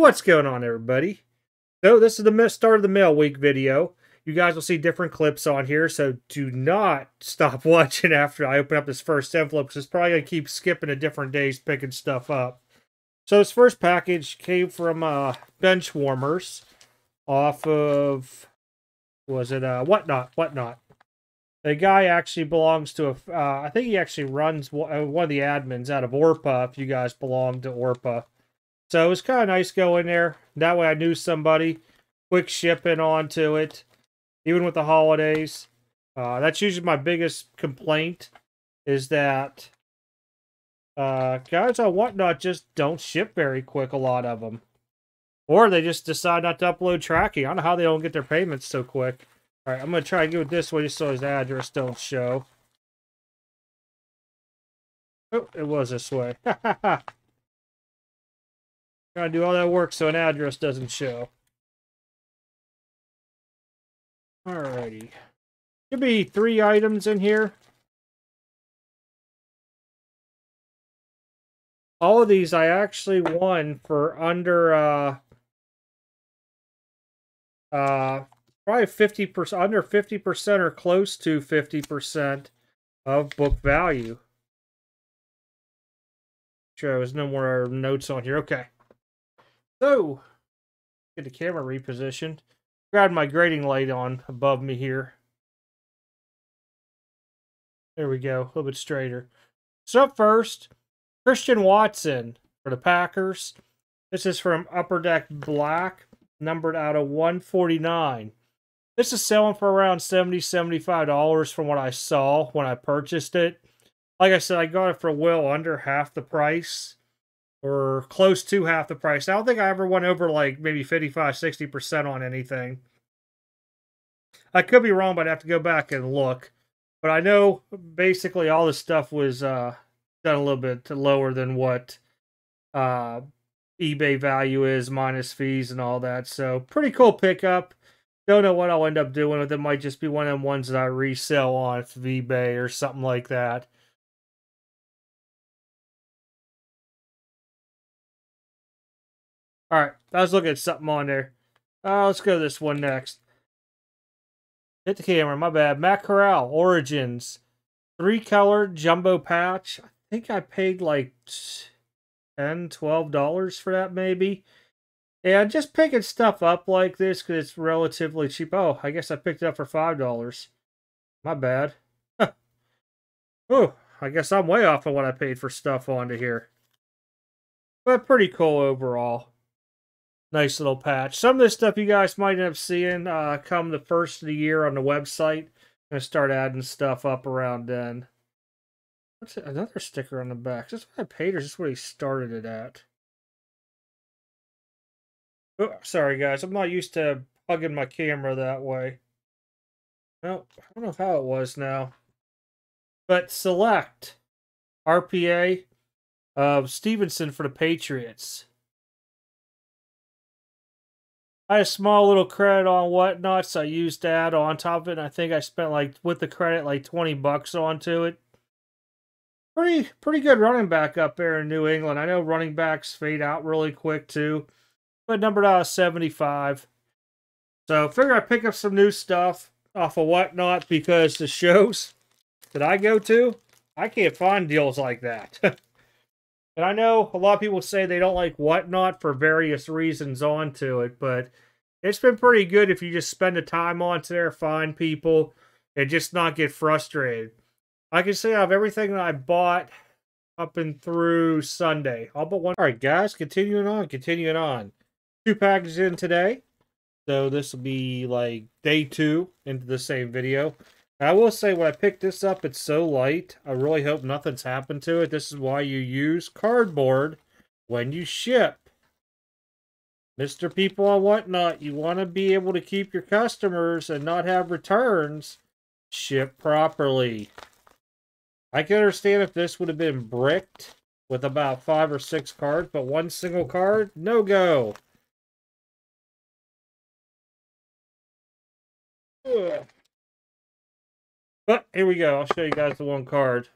What's going on, everybody? So this is the start of the mail week video. You guys will see different clips on here, so do not stop watching after I open up this first envelope, because it's probably going to keep skipping to different days picking stuff up. So this first package came from Benchwarmers off of, was it Whatnot. The guy actually belongs to, I think he actually runs one of the admins out of Orpa, if you guys belong to Orpa. So it was kind of nice going there. That way I knew somebody. Quick shipping onto it, even with the holidays. That's usually my biggest complaint, is that guys on Whatnot just don't ship very quick, a lot of them. Or they just decide not to upload tracking. I don't know how they don't get their payments so quick. All right, I'm going to try to do it this way just so his address don't show. Oh, it was this way. Trying to do all that work so an address doesn't show. Alrighty. Could be 3 items in here. All of these I actually won for under probably 50%, under 50% or close to 50% of book value. Sure, there's no more notes on here. Okay. So, get the camera repositioned. Grabbed my grading light on above me here. There we go, a little bit straighter. So, up first, Christian Watson for the Packers. This is from Upper Deck Black, numbered out of 149. This is selling for around $70, $75 from what I saw when I purchased it. Like I said, I got it for well under half the price, or close to half the price. I don't think I ever went over like maybe 55, 60% on anything. I could be wrong, but I'd have to go back and look. But I know basically all this stuff was done a little bit lower than what eBay value is, minus fees and all that. So pretty cool pickup. Don't know what I'll end up doing with it. Might just be one of them ones that I resell on eBay or something like that. All right, I was looking at something on there. Let's go to this one next. Hit the camera, my bad. Matt Corral, Origins. 3-color jumbo patch. I think I paid like $10, $12 for that maybe. Yeah, just picking stuff up like this because it's relatively cheap. Oh, I guess I picked it up for $5. My bad. Oh, I guess I'm way off of what I paid for stuff onto here. But pretty cool overall. Nice little patch. Some of this stuff you guys might end up seeing come the first of the year on the website. I'm going to start adding stuff up around then. What's it? Another sticker on the back. Is this what I paid or is this what he started it at? Oh, sorry, guys. I'm not used to hugging my camera that way. Well, I don't know how it was now. But select RPA of Stevenson for the Patriots. I had a small little credit on Whatnot, so I used that on top of it. And I think I spent, like, with the credit, like $20 onto it. Pretty good running back up there in New England. I know running backs fade out really quick, too. But numbered out 75. So figure I pick up some new stuff off of Whatnot because the shows that I go to, I can't find deals like that. And I know a lot of people say they don't like Whatnot for various reasons onto it, but it's been pretty good if you just spend the time onto there, find people, and just not get frustrated. I can say I have everything that I bought up and through Sunday. All but one. All right, guys, continuing on. 2 packages in today, so this will be like day 2 into the same video. I will say when I picked this up, it's so light. I really hope nothing's happened to it. This is why you use cardboard when you ship. Mr. People on Whatnot, you want to be able to keep your customers and not have returns. Ship properly. I can understand if this would have been bricked with about 5 or 6 cards, but one single card, no go. Ugh. But here we go. I'll show you guys the one card.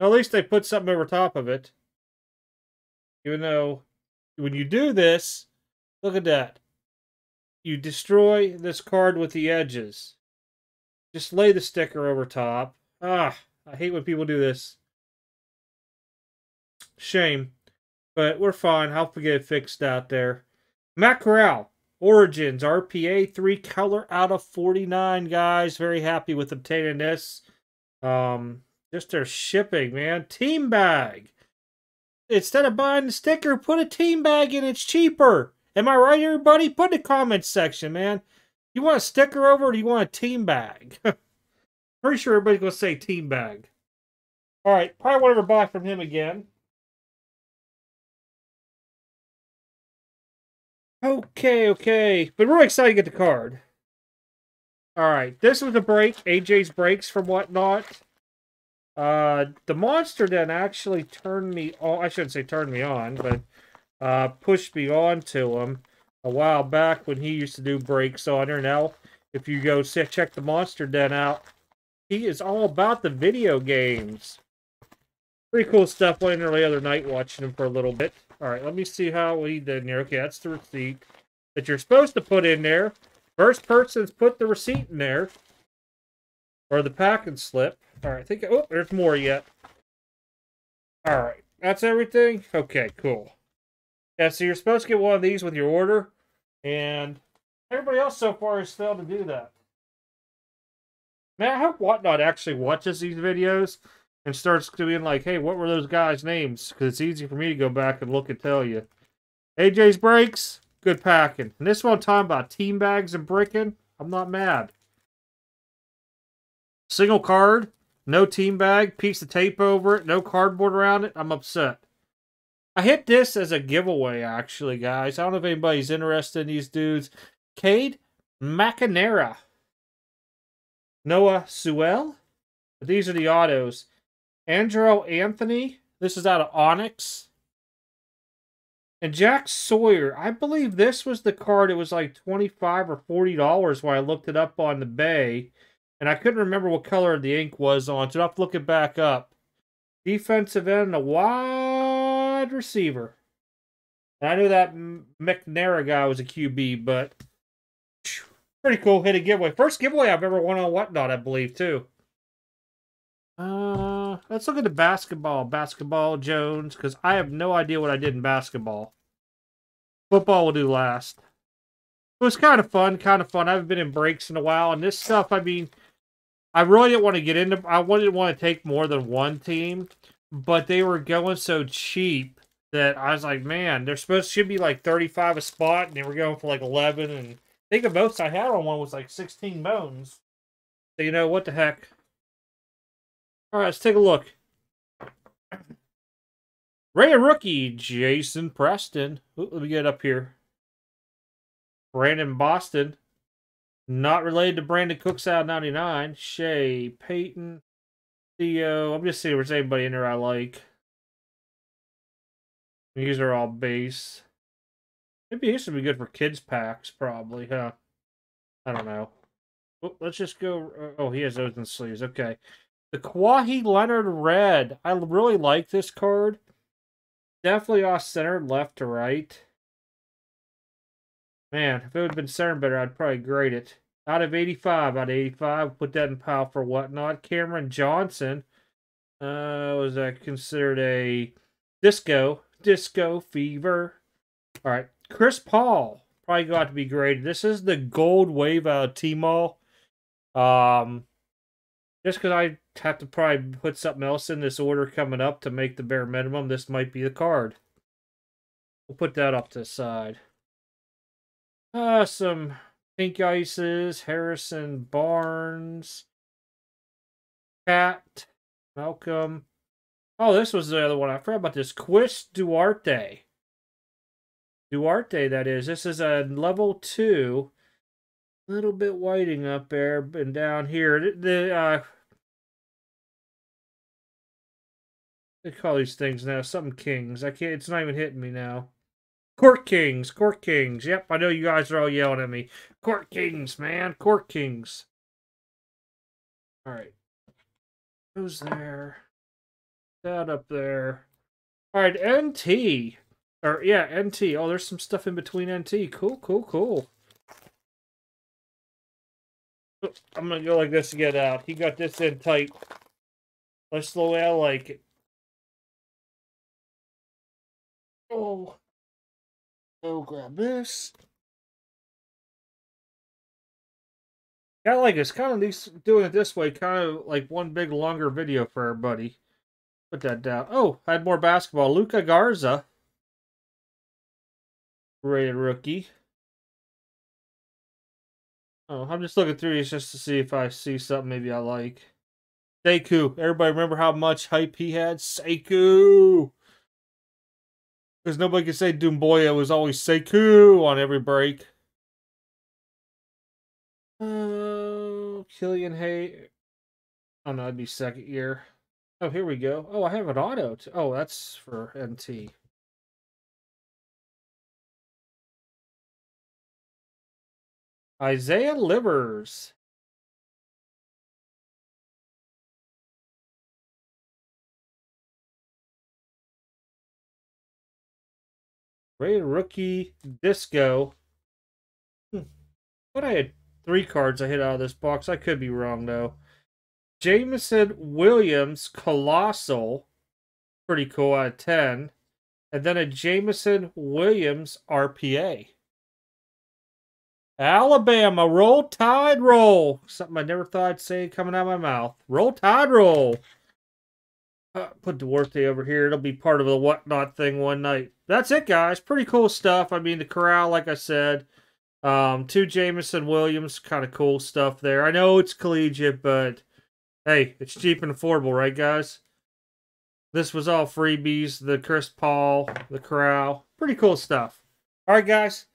At least they put something over top of it. Even though when you do this, Look at that. You destroy this card with the edges. Just lay the sticker over top. Ah, I hate when people do this. Shame. But we're fine. I'll get it fixed out there. Matt Corral, Origins, RPA, 3 color out of 49, guys. Very happy with obtaining this. Just their shipping, man. Team bag. Instead of buying the sticker, put a team bag in. It's cheaper. Am I right, everybody? Put in the comments section, man. You want a sticker over or do you want a team bag? Pretty sure everybody's going to say team bag. All right. Probably won't ever buy from him again. Okay, okay. But really excited to get the card. All right. This was a break. AJ's Breaks from Whatnot. The Monster Den actually turned me on. I shouldn't say turned me on, but pushed me on to him a while back when he used to do breaks on there. Now, if you go check the Monster Den out, he is all about the video games. Pretty cool stuff. Went in there the other night watching him for a little bit. All right, let me see how we did here. Okay, that's the receipt that you're supposed to put in there. First person's put the receipt in there. Or the packing slip. All right, I think... Oh, there's more yet. All right, that's everything? Okay, cool. Yeah, so you're supposed to get one of these with your order. And everybody else so far has failed to do that. Man, I hope Whatnot actually watches these videos and starts doing like, hey, what were those guys' names? Because it's easy for me to go back and look and tell you. AJ's Breaks, good packing. And this one time about team bags and bricking, I'm not mad. Single card, no team bag, piece of tape over it, no cardboard around it. I'm upset. I hit this as a giveaway, actually, guys. I don't know if anybody's interested in these dudes. Cade McNamara. Noah Sewell. These are the autos. Andrew Anthony. This is out of Onyx. And Jack Sawyer. I believe this was the card. It was like $25 or $40 when I looked it up on the Bay. And I couldn't remember what color the ink was on, so I'll have to look it back up. Defensive end and a wide receiver. And I knew that McNamara guy was a QB, but pretty cool hit a giveaway. First giveaway I've ever won on Whatnot, I believe, too. Let's look at the basketball. Basketball, Jones, because I have no idea what I did in basketball. Football will do last. It was kind of fun, I haven't been in breaks in a while, and this stuff, I mean... I really didn't want to get into... I didn't want to take more than one team, but they were going so cheap that I was like, man, they're supposed to be like 35 a spot, and they were going for like 11, and I think the most I had on one was like 16 bones. So, you know, what the heck. All right, let's take a look. Ray rookie, Jason Preston. Ooh, let me get up here. Brandon Boston. Not related to Brandon Cooks out of 99. Shea Payton. Theo. I'm just seeing if there's anybody in there I like. These are all base. Maybe these would be good for kids packs, probably, huh? I don't know. Oh, let's just go... Oh, he has those in sleeves. Okay. The Kawhi Leonard Red. I really like this card. Definitely off-center, left to right. Man, if it would have been centered better, I'd probably grade it. Out of 85, put that in pile for Whatnot. Cameron Johnson, was that considered a disco fever? All right, Chris Paul, probably got to be graded. This is the gold wave out of T-Mall. Just because I have to probably put something else in this order coming up to make the bare minimum, this might be the card. We'll put that up to the side. Some pink ices, Harrison Barnes, Cat, Malcolm. Oh, this was the other one. I forgot about this. Quist Duarte. Duarte, that is. This is a level 2. A little bit whiting up there and down here. They call these things now something Kings. I can't. It's not even hitting me now. Court Kings. Yep, I know you guys are all yelling at me. Court Kings, man. Court Kings. All right. Who's there? That up there. All right, NT. Or, yeah, NT. Oh, there's some stuff in between NT. Cool, cool, cool. I'm going to go like this to get out. He got this in tight. That's the way I like it. Oh. Go grab this. Yeah, I like it. It's kind of at least doing it this way, kind of like one big longer video for everybody. Put that down. Oh, I had more basketball. Luka Garza. Rated rookie. Oh, I'm just looking through these just to see if I see something maybe I like. Seiku. Everybody remember how much hype he had? Seiku! Because nobody could say Dumboya. It was always Seiku on every break. Killian Hay. Oh, no, that'd be second year. Oh, here we go. Oh, I have an auto. Oh, that's for NT. Isaiah Livers. Rated rookie disco. But I had 3 cards I hit out of this box. I could be wrong, though. Jameson Williams Colossal. Pretty cool out of 10. And then a Jameson Williams RPA. Alabama, roll tide roll. Something I never thought I'd say coming out of my mouth. Roll tide roll. Put Duarte over here. It'll be part of the Whatnot thing one night. That's it, guys. Pretty cool stuff. I mean, the Corral, like I said. 2 Jameson Williams. Kind of cool stuff there. I know it's collegiate, but hey, it's cheap and affordable, right, guys? This was all freebies. The Chris Paul, the Corral. Pretty cool stuff. All right, guys.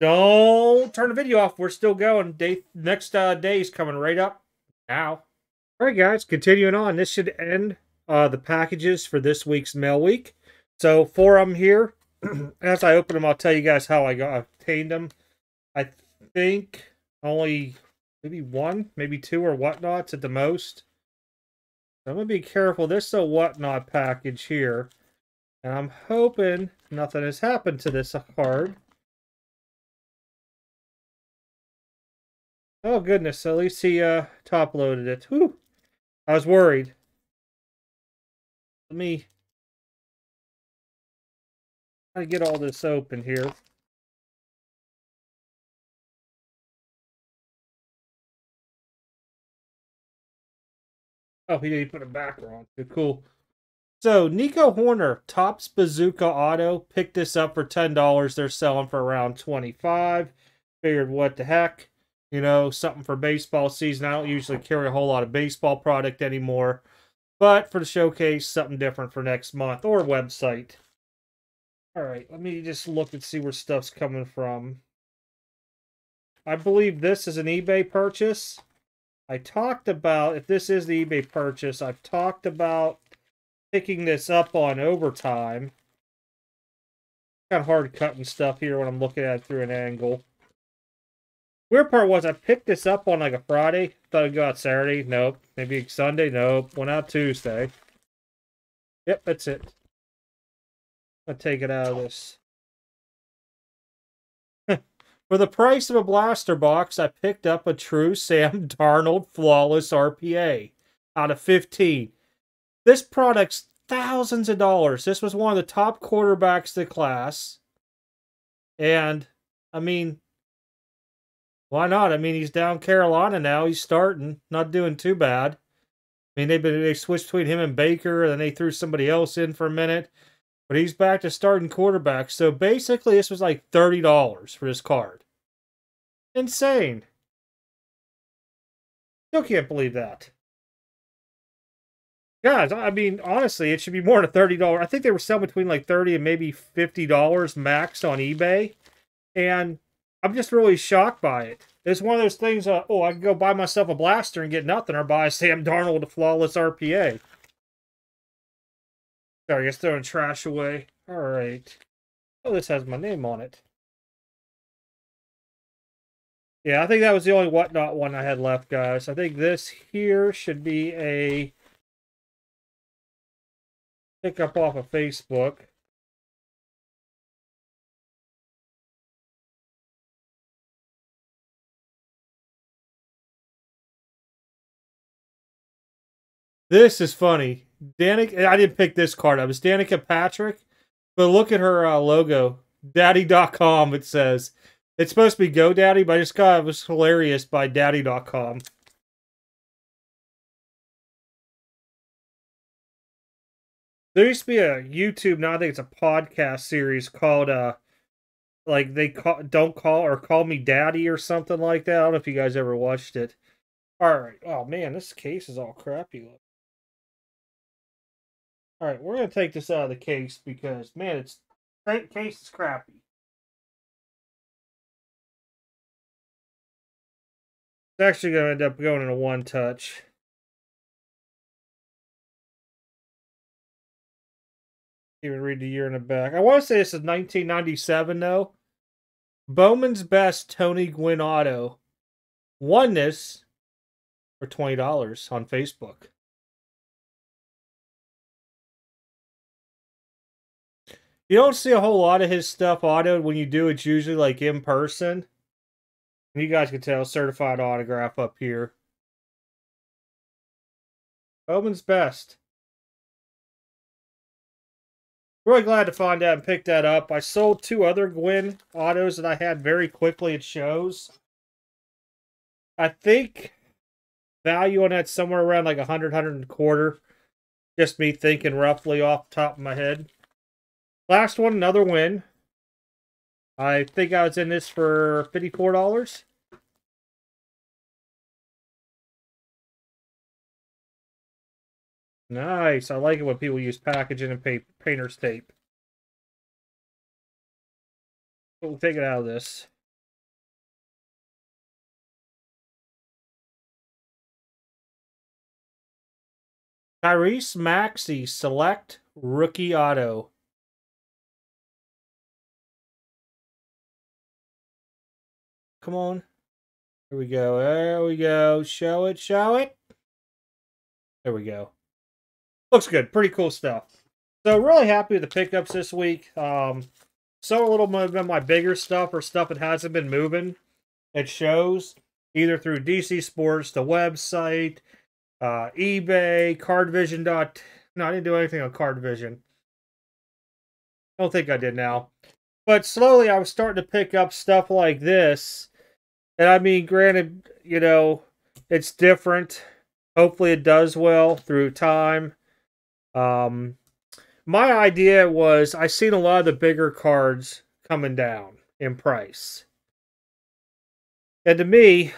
Don't turn the video off. We're still going. Next day's coming right up now. All right, guys. Continuing on. This should end the packages for this week's mail week. So for them here, as I open them, I'll tell you guys how I obtained them. I think only maybe 1, maybe 2 or Whatnots at the most. So I'm going to be careful. This is a Whatnot package here. And I'm hoping nothing has happened to this card. Oh, goodness. At least he top-loaded it. Whew. I was worried. Let me try to get all this open here. Oh, he did. He put a backer on. Cool. So, Nico Horner, Topps Bazooka Auto. Picked this up for $10. They're selling for around $25. Figured, what the heck. You know, something for baseball season. I don't usually carry a whole lot of baseball product anymore. But for the showcase, something different for next month or website. All right, let me just look and see where stuff's coming from. I believe this is an eBay purchase. I talked about, if this is the eBay purchase, I've talked about picking this up on overtime. Kind of hard cutting stuff here when I'm looking at it through an angle. Weird part was I picked this up on like a Friday. Thought I'd go out Saturday. Nope. Maybe Sunday. Nope. Went out Tuesday. Yep, that's it. I'll take it out of this. For the price of a blaster box, I picked up a true Sam Darnold Flawless RPA out of 15. This product's thousands of dollars. This was one of the top quarterbacks of the class. And, I mean, why not? I mean, he's down Carolina now. He's starting. Not doing too bad. I mean, they switched between him and Baker, and then they threw somebody else in for a minute. But he's back to starting quarterback. So basically, this was like $30 for this card. Insane. Still can't believe that. Guys, I mean, honestly, it should be more than $30. I think they were selling between like $30 and maybe $50 max on eBay. And I'm just really shocked by it. It's one of those things, oh, I can go buy myself a blaster and get nothing, or buy a Sam Darnold a Flawless RPA. Sorry, I guess throwing trash away. All right. Oh, this has my name on it. Yeah, I think that was the only Whatnot one I had left, guys. I think this here should be a pickup off of Facebook. This is funny. Danica, I didn't pick this card up. It's Danica Patrick. But look at her logo. Daddy.com, it says. It's supposed to be GoDaddy, but I just thought it was hilarious by Daddy.com. There used to be a YouTube, now I think it's a podcast series called, like, they call, don't call, or Call Me Daddy or something like that. I don't know if you guys ever watched it. All right. Oh, man, this case is all crappy. All right, we're going to take this out of the case because, man, it's that case is crappy. It's actually going to end up going in a one-touch. Even read the year in the back. I want to say this is 1997, though. Bowman's Best Tony Gwynn Auto won this for $20 on Facebook. You don't see a whole lot of his stuff autoed. When you do, it's usually like in person. You guys can tell, certified autograph up here. Bowman's Best. Really glad to find out and pick that up. I sold two other Gwyn autos that I had very quickly at shows. I think value on that somewhere around like 100, 100 and a quarter. Just me thinking roughly off the top of my head. Last one, another win. I think I was in this for $54. Nice. I like it when people use packaging and painter's tape. We'll take it out of this. Tyrese Maxey, Select Rookie Auto. Come on. Here we go. There we go. Show it. Show it. There we go. Looks good. Pretty cool stuff. So really happy with the pickups this week. So a little more of my bigger stuff or stuff that hasn't been moving. It shows either through DC Sports, the website, eBay, CardVision. No, I didn't do anything on CardVision. I don't think I did now. But slowly I was starting to pick up stuff like this. And I mean, granted, you know, it's different. Hopefully it does well through time. My idea was I seen a lot of the bigger cards coming down in price. And to me,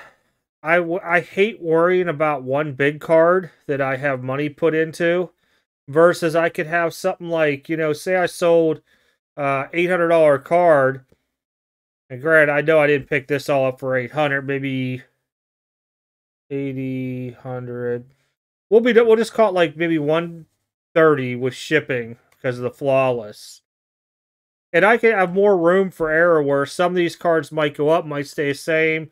I hate worrying about one big card that I have money put into versus I could have something like, you know, say I sold $800 card. And granted, I know I didn't pick this all up for 800, maybe 80, 100. We'll just call it like maybe 130 with shipping because of the Flawless. And I can have more room for error where some of these cards might go up, might stay the same,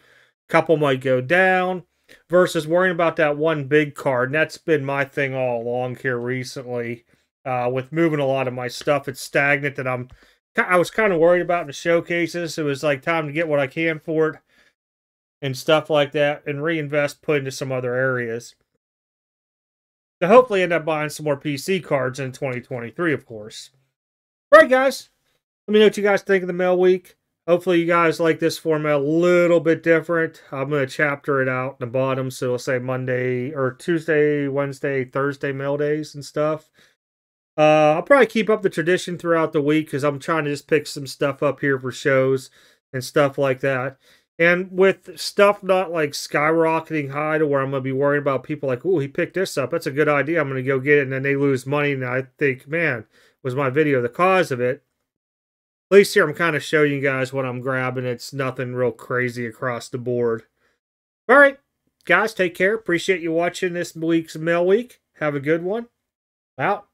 a couple might go down, versus worrying about that one big card. And that's been my thing all along here recently. With moving a lot of my stuff, it's stagnant that I was kind of worried about in the showcases. It was like time to get what I can for it and stuff like that and reinvest, put into some other areas. To hopefully end up buying some more PC cards in 2023, of course. All right, guys. Let me know what you guys think of the mail week. Hopefully you guys like this format a little bit different. I'm going to chapter it out in the bottom, so it'll say Monday or Tuesday, Wednesday, Thursday mail days and stuff. I'll probably keep up the tradition throughout the week because I'm trying to just pick some stuff up here for shows and stuff like that. And with stuff not like skyrocketing high to where I'm going to be worried about people like, oh, he picked this up. That's a good idea. I'm going to go get it. And then they lose money. And I think, man, was my video the cause of it? At least here I'm kind of showing you guys what I'm grabbing. It's nothing real crazy across the board. All right, guys, take care. Appreciate you watching this week's mail week. Have a good one. Out.